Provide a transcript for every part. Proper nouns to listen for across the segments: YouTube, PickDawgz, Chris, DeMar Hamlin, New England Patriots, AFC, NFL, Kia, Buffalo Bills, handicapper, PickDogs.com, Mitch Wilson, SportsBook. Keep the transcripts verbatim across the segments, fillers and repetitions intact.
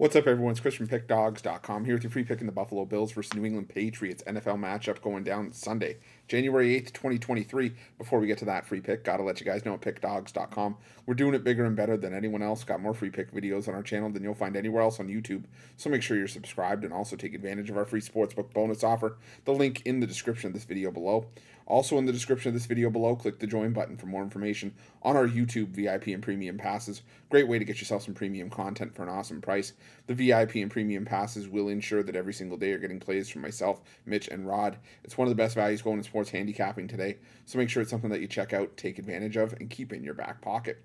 What's up, everyone? It's Chris from Pick Dogs dot com here with your free pick in the Buffalo Bills versus New England Patriots N F L matchup going down Sunday, January eighth, twenty twenty-three. Before we get to that free pick, got to let you guys know at Pick Dogs dot com, we're doing it bigger and better than anyone else. Got more free pick videos on our channel than you'll find anywhere else on YouTube, so make sure you're subscribed and also take advantage of our free SportsBook bonus offer. The link in the description of this video below. Also in the description of this video below, click the join button for more information on our YouTube V I P and premium passes. Great way to get yourself some premium content for an awesome price. The V I P and premium passes will ensure that every single day you're getting plays from myself, Mitch, and Rod. It's one of the best values going in sports handicapping today, so make sure it's something that you check out, take advantage of, and keep in your back pocket.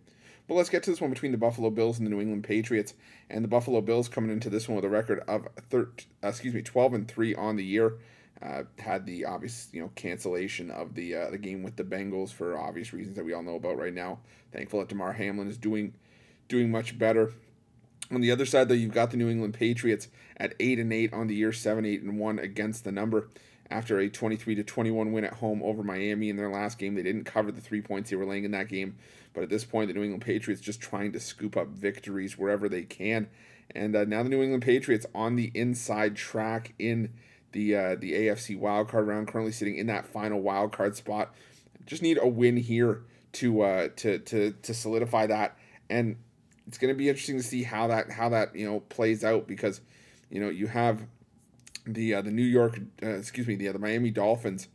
But let's get to this one between the Buffalo Bills and the New England Patriots. And the Buffalo Bills coming into this one with a record of thir excuse me, twelve and three on the year. Uh, had the obvious, you know, cancellation of the uh, the game with the Bengals for obvious reasons that we all know about right now. Thankful that DeMar Hamlin is doing doing much better. On the other side, though, you've got the New England Patriots at eight and eight on the year, seven eight and one against the number. After a twenty-three to twenty-one win at home over Miami in their last game, they didn't cover the three points they were laying in that game. But at this point, the New England Patriots just trying to scoop up victories wherever they can. And uh, now the New England Patriots on the inside track in the uh, the A F C wildcard round, currently sitting in that final wildcard spot. Just need a win here to uh, to to to solidify that. And it's going to be interesting to see how that how that you know plays out, because you know you have the uh, the New York uh, excuse me the uh, the Miami Dolphins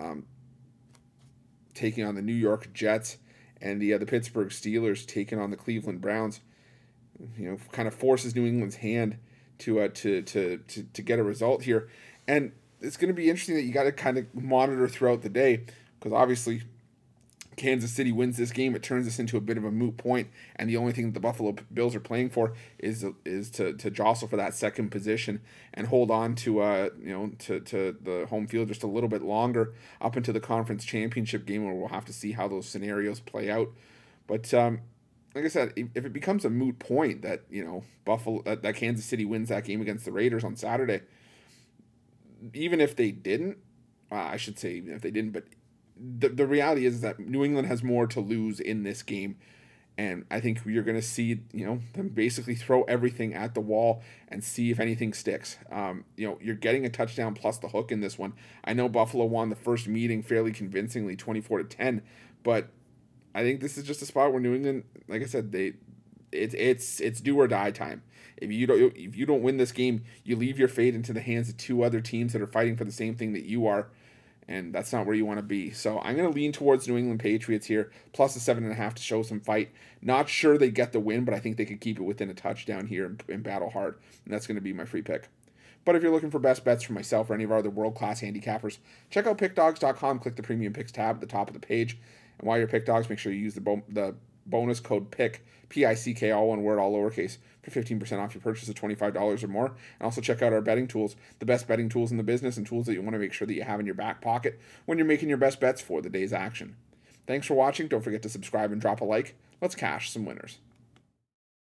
um, taking on the New York Jets, and the uh, the Pittsburgh Steelers taking on the Cleveland Browns. You know, kind of forces New England's hand to uh, to, to to to get a result here, and it's going to be interesting that you got to kind of monitor throughout the day, because obviously Kansas City wins this game, it turns this into a bit of a moot point, and the only thing that the Buffalo Bills are playing for is is to, to jostle for that second position and hold on to uh you know to to the home field just a little bit longer up into the conference championship game, where we'll have to see how those scenarios play out. But um, like I said, if it becomes a moot point that you know Buffalo uh, that Kansas City wins that game against the Raiders on Saturday, even if they didn't, uh, I should say even if they didn't, but. The, the reality is that New England has more to lose in this game, and I think you're going to see you know them basically throw everything at the wall and see if anything sticks. Um, you know, you're getting a touchdown plus the hook in this one. I know Buffalo won the first meeting fairly convincingly, twenty-four to ten, but I think this is just a spot where New England, like I said, they it's it's it's do or die time. If you don't if you don't win this game, you leave your fate into the hands of two other teams that are fighting for the same thing that you are. And that's not where you want to be. So I'm going to lean towards New England Patriots here, plus a seven and a half to show some fight. Not sure they get the win, but I think they could keep it within a touchdown here and, and battle hard. And that's going to be my free pick. But if you're looking for best bets for myself or any of our other world-class handicappers, check out Pick Dogs dot com. Click the Premium Picks tab at the top of the page. And while you're PickDogs, make sure you use the bo the bonus code PICK, P I C K, all one word, all lowercase, for fifteen percent off your purchase of twenty-five dollars or more. And also check out our betting tools, the best betting tools in the business, and tools that you want to make sure that you have in your back pocket when you're making your best bets for the day's action. Thanks for watching. Don't forget to subscribe and drop a like. Let's cash some winners.